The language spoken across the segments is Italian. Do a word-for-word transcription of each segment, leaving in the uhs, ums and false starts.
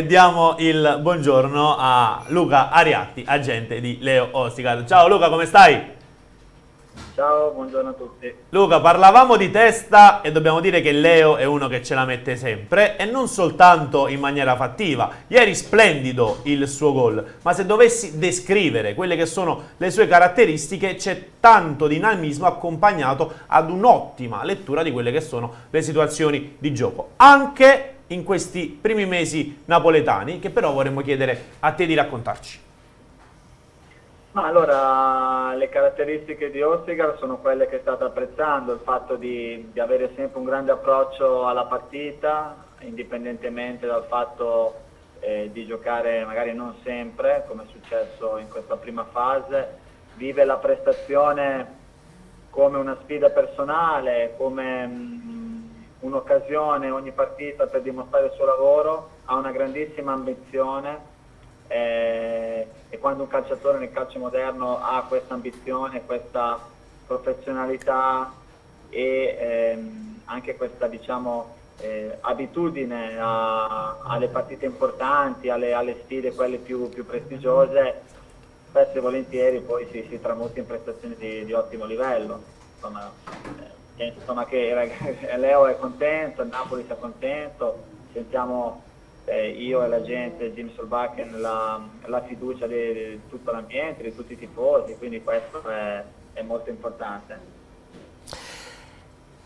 e diamo il buongiorno a Luca Ariatti, agente di Leo Ostigard. Ciao Luca, come stai? Ciao, buongiorno a tutti. Luca, parlavamo di testa e dobbiamo dire che Leo è uno che ce la mette sempre e non soltanto in maniera fattiva. Ieri splendido il suo gol, ma se dovessi descrivere quelle che sono le sue caratteristiche, c'è tanto dinamismo accompagnato ad un'ottima lettura di quelle che sono le situazioni di gioco, anche in questi primi mesi napoletani, che però vorremmo chiedere a te di raccontarci. Ma allora, le caratteristiche di Ostigard sono quelle che state apprezzando, il fatto di, di avere sempre un grande approccio alla partita, indipendentemente dal fatto eh, di giocare magari non sempre, come è successo in questa prima fase. Vive la prestazione come una sfida personale, come un'occasione ogni partita per dimostrare il suo lavoro, ha una grandissima ambizione. Eh, e quando un calciatore nel calcio moderno ha questa ambizione, questa professionalità e ehm, anche questa, diciamo, eh, abitudine a, alle partite importanti, alle, alle sfide quelle più, più prestigiose, spesso e volentieri poi si, si tramuta in prestazioni di, di ottimo livello. Insomma, eh, insomma che ragazzi, Leo è contento, Napoli sia contento, sentiamo Eh, io e la gente, Jim Solbakken, la, la fiducia di, di tutto l'ambiente, di tutti i tifosi, quindi questo è, è molto importante.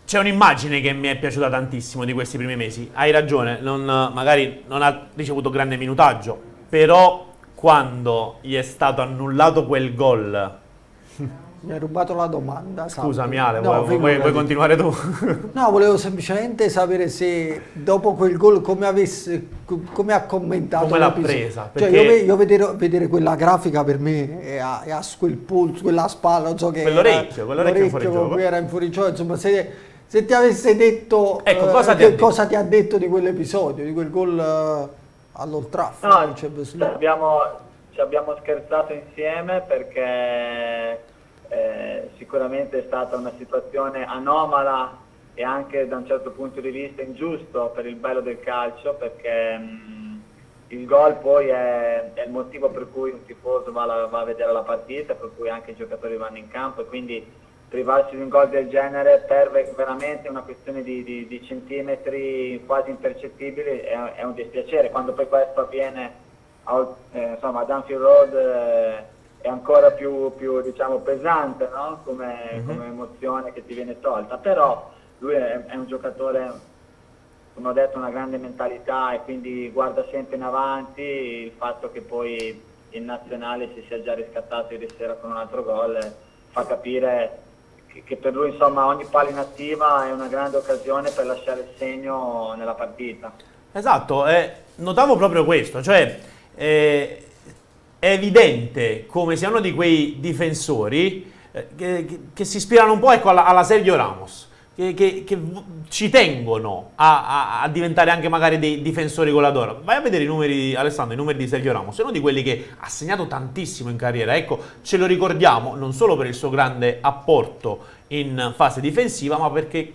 C'è un'immagine che mi è piaciuta tantissimo di questi primi mesi, hai ragione, non, magari non ha ricevuto grande minutaggio, però quando gli è stato annullato quel gol... Mi hai rubato la domanda. Scusami Ale, no, vuoi, vuoi, vuoi continuare tu? No, volevo semplicemente sapere se dopo quel gol come, avesse, come ha commentato. Come l'ha presa? Perché... Cioè, io, io vedere, vedere quella grafica per me e ha quel polso, quella spalla, non so che... Quell'orecchio, quell'orecchio fuori gioco. Era in fuori gioco, insomma, se, se ti avesse detto, ecco, cosa, eh, ti che, cosa ti ha detto di quell'episodio, di quel gol eh, all'Old Trafford. No, cioè, ci, abbiamo, ci abbiamo scherzato insieme perché... Eh, sicuramente è stata una situazione anomala e anche da un certo punto di vista ingiusto per il bello del calcio, perché mh, il gol poi è, è il motivo per cui un tifoso va, la, va a vedere la partita, per cui anche i giocatori vanno in campo, e quindi privarsi di un gol del genere per veramente una questione di, di, di centimetri quasi impercettibili è, è un dispiacere. Quando poi questo avviene a, eh, insomma, a Anfield Road eh, è ancora più, più diciamo, pesante, no? come, mm-hmm. come emozione che ti viene tolta, però lui è, è un giocatore, come ho detto, una grande mentalità e quindi guarda sempre in avanti. Il fatto che poi il Nazionale si sia già riscattato ieri sera con un altro gol fa capire che, che per lui, insomma, ogni palla inattiva è una grande occasione per lasciare il segno nella partita. Esatto, eh, notavo proprio questo, cioè... Eh... È evidente come siano di quei difensori eh, che, che si ispirano un po', ecco, alla, alla Sergio Ramos, che, che, che ci tengono a, a, a diventare anche magari dei difensori con la d'oro. Vai a vedere i numeri, Alessandro, i numeri di Sergio Ramos, è uno di quelli che ha segnato tantissimo in carriera. Ecco, ce lo ricordiamo non solo per il suo grande apporto in fase difensiva, ma perché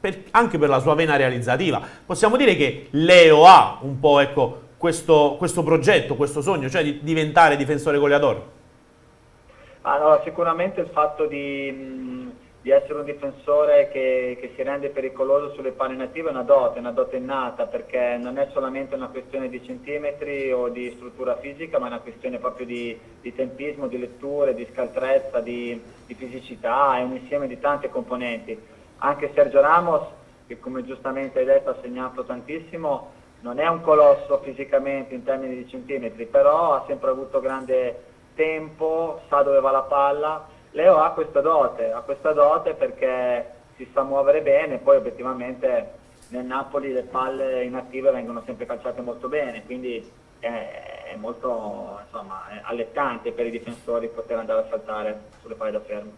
per, anche per la sua vena realizzativa. Possiamo dire che Leo ha un po', ecco, Questo, questo progetto, questo sogno, cioè di diventare difensore goleador? Allora, sicuramente il fatto di, di essere un difensore che, che si rende pericoloso sulle palle native è una dote, una dote innata, perché non è solamente una questione di centimetri o di struttura fisica, ma è una questione proprio di, di tempismo, di letture, di scaltrezza, di, di fisicità, è un insieme di tante componenti. Anche Sergio Ramos, che come giustamente hai detto ha segnato tantissimo, non è un colosso fisicamente in termini di centimetri, però ha sempre avuto grande tempo, sa dove va la palla. Leo ha questa dote, ha questa dote perché si sa muovere bene, poi obiettivamente nel Napoli le palle inattive vengono sempre calciate molto bene, quindi è, è molto, insomma, è allettante per i difensori poter andare a saltare sulle palle da fermo.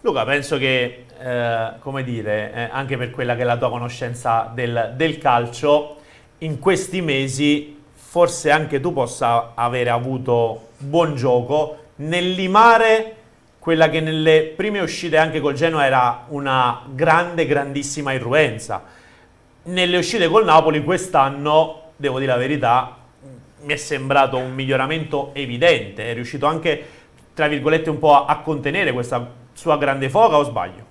Luca, penso che, eh, come dire, eh, anche per quella che è la tua conoscenza del, del calcio, in questi mesi forse anche tu possa avere avuto buon gioco nel limare quella che nelle prime uscite anche col Genoa era una grande, grandissima irruenza. Nelle uscite col Napoli quest'anno, devo dire la verità, mi è sembrato un miglioramento evidente, è riuscito anche, tra virgolette, un po' a, a contenere questa sua grande foga, o sbaglio?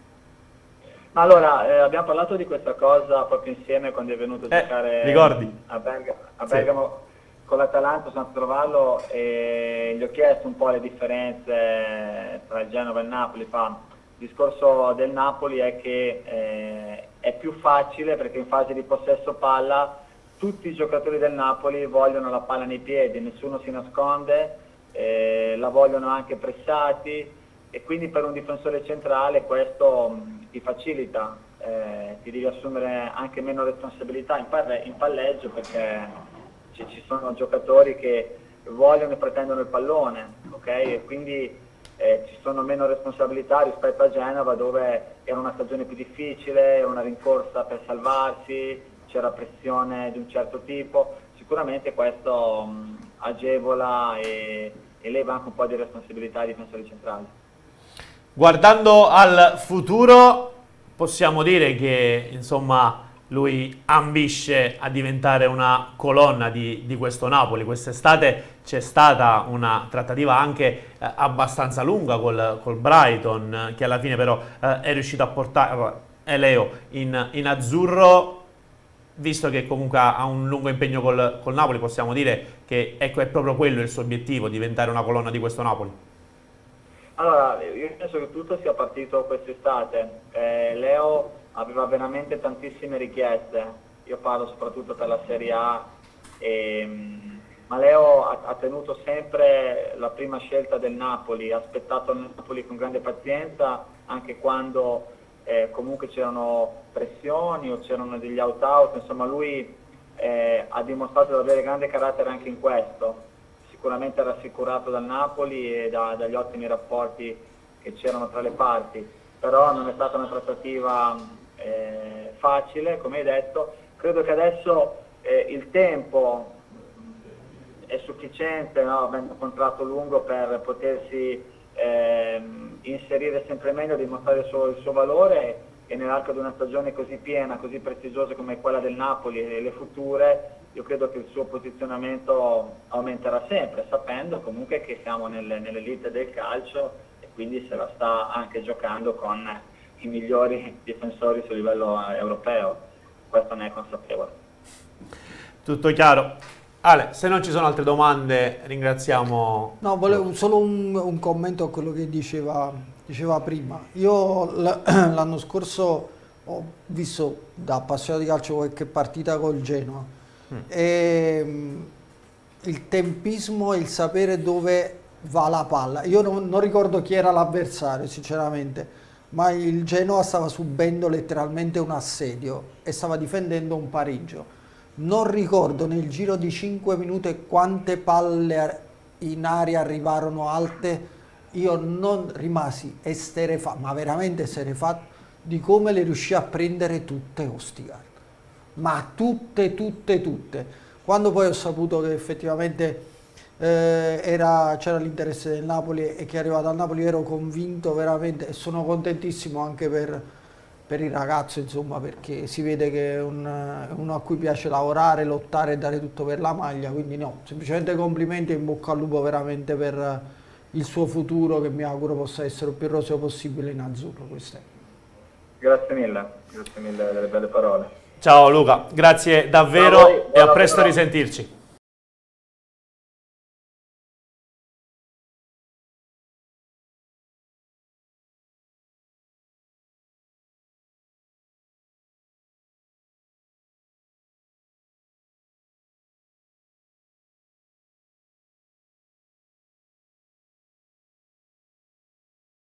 Allora, eh, abbiamo parlato di questa cosa proprio insieme quando è venuto a eh, giocare ricordi. a, Berga, a Bergamo sì. con l'Atalanta, sono andato a trovarlo e gli ho chiesto un po' le differenze tra il Genova e il Napoli. Fa. Il discorso del Napoli è che eh, è più facile perché in fase di possesso palla tutti i giocatori del Napoli vogliono la palla nei piedi, nessuno si nasconde, eh, la vogliono anche pressati, e quindi per un difensore centrale questo mh, ti facilita, eh, ti devi assumere anche meno responsabilità in, in palleggio, perché ci, ci sono giocatori che vogliono e pretendono il pallone, okay? E quindi eh, ci sono meno responsabilità rispetto a Genova, dove era una stagione più difficile, era una rincorsa per salvarsi, c'era pressione di un certo tipo. Sicuramente questo mh, agevola e eleva anche un po' di responsabilità ai difensori centrali. Guardando al futuro possiamo dire che insomma lui ambisce a diventare una colonna di, di questo Napoli. Quest'estate c'è stata una trattativa anche eh, abbastanza lunga col, col Brighton, che alla fine però eh, è riuscito a portare eh, Leo in, in azzurro. Visto che comunque ha un lungo impegno col, col Napoli, possiamo dire che ecco, è proprio quello il suo obiettivo, diventare una colonna di questo Napoli? Allora, io penso che tutto sia partito quest'estate. Eh, Leo aveva veramente tantissime richieste, io parlo soprattutto per la Serie A, ehm, ma Leo ha, ha tenuto sempre la prima scelta del Napoli, ha aspettato il Napoli con grande pazienza, anche quando Eh, comunque c'erano pressioni o c'erano degli out-out, insomma lui eh, ha dimostrato di avere grande carattere anche in questo, sicuramente rassicurato dal Napoli e da, dagli ottimi rapporti che c'erano tra le parti, però non è stata una trattativa eh, facile, come hai detto. Credo che adesso eh, il tempo è sufficiente, no? Avendo un contratto lungo, per potersi eh, inserire sempre meglio, dimostrare il suo, il suo valore, e nell'arco di una stagione così piena, così prestigiosa come quella del Napoli e le future, io credo che il suo posizionamento aumenterà sempre, sapendo comunque che siamo nel, nell'elite del calcio, e quindi se la sta anche giocando con i migliori difensori sul livello europeo, questo ne è consapevole. Tutto chiaro. Ale, se non ci sono altre domande ringraziamo. No, volevo solo un, un commento a quello che diceva, diceva prima. Io l'anno scorso ho visto da appassionato di calcio qualche partita col Genoa mm. e il tempismo e il sapere dove va la palla. Io non, non ricordo chi era l'avversario sinceramente, ma il Genoa stava subendo letteralmente un assedio e stava difendendo un pareggio. Non ricordo nel giro di cinque minuti quante palle in aria arrivarono alte, io non rimasi esterrefatto, ma veramente esterrefatto, di come le riuscì a prendere tutte Ostigard. Ma tutte, tutte, tutte. Quando poi ho saputo che effettivamente eh, c'era l'interesse del Napoli e che è arrivato al Napoli, ero convinto veramente, e sono contentissimo anche per... per il ragazzo, insomma, perché si vede che è un, uno a cui piace lavorare, lottare e dare tutto per la maglia, quindi no, semplicemente complimenti e in bocca al lupo veramente per il suo futuro, che mi auguro possa essere il più roseo possibile in azzurro. Questo è. Grazie mille, grazie mille delle belle parole. Ciao Luca, grazie davvero a voi, e a presto a risentirci.